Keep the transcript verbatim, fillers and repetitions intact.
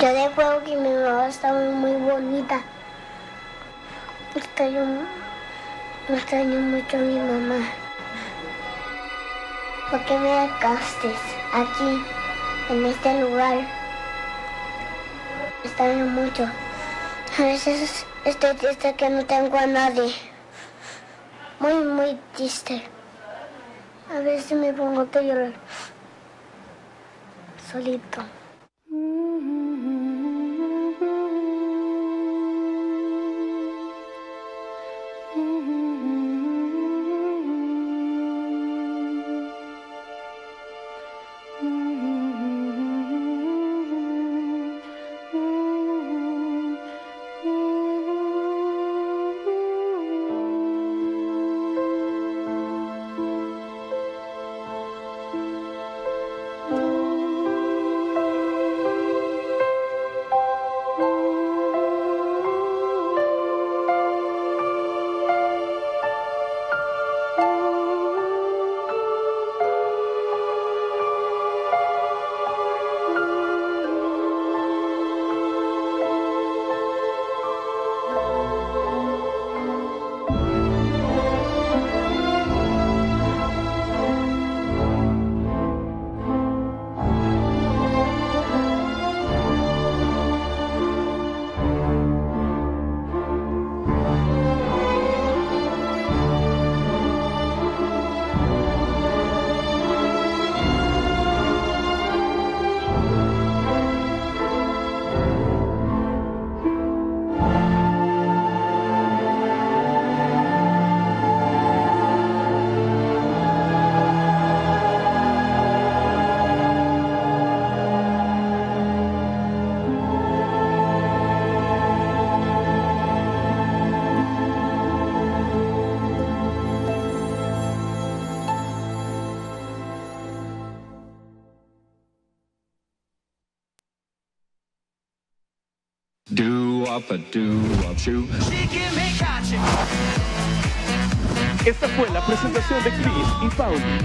Yo le puedo que mi mamá está muy bonita. Me extraño, me extraño mucho a mi mamá. ¿Por qué me dejaste aquí, en este lugar? Me extraño mucho. A veces estoy triste que no tengo a nadie. Muy, muy triste. A veces me pongo a llorar. Solito. Esta fue la presentación de Chris y Pauli.